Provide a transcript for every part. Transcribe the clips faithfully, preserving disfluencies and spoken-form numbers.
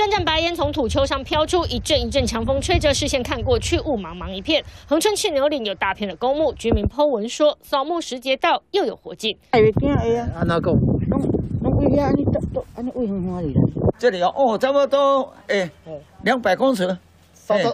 阵阵白烟从土丘上飘出，一阵一阵强风吹着，视线看过去雾茫茫一片。恒春赤牛岭有大片的公墓，居民P O文说扫墓时节到，又有活计。这里有哦，差不多哎，两百公尺。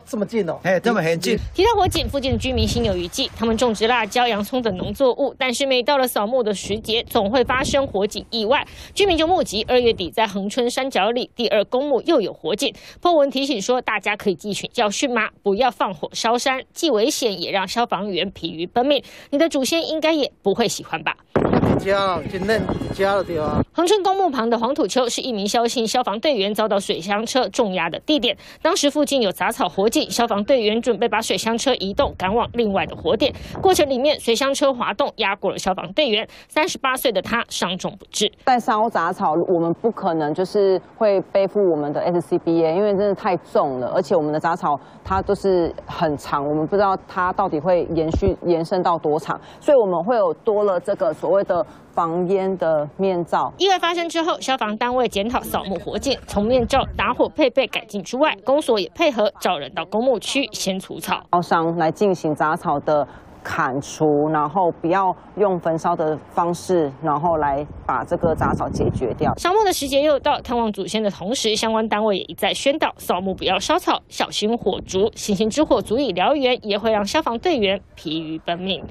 这么近哦，哎，这么很近。提到火警，附近的居民心有余悸，他们种植辣椒、洋葱等农作物，但是每到了扫墓的时节，总会发生火警意外。居民就目击，二月底在恒春山脚里第二公墓又有火警。P O文提醒说，大家可以汲取教训吗？不要放火烧山，既危险也让消防员疲于奔命。你的祖先应该也不会喜欢吧？ 家，真嫩家的地方。恒春公墓旁的黄土丘是一名肖姓消防队员遭到水箱车重压的地点。当时附近有杂草火警，消防队员准备把水箱车移动，赶往另外的火点。过程里面，水箱车滑动压过了消防队员，三十八岁的他伤重不治。在烧杂草，我们不可能就是会背负我们的 S C B A， 因为真的太重了，而且我们的杂草它都是很长，我们不知道它到底会延续延伸到多长，所以我们会有多了这个所谓的。 防烟的面罩。意外发生之后，消防单位检讨扫墓火警，从面罩、打火配备改进之外，公所也配合找人到公墓区先除草、烧伤来进行杂草的砍除，然后不要用焚烧的方式，然后来把这个杂草解决掉。扫墓的时节又到，探望祖先的同时，相关单位也一再宣导扫墓不要烧草，小心火烛。星星之火足以燎原，也会让消防队员疲于奔命。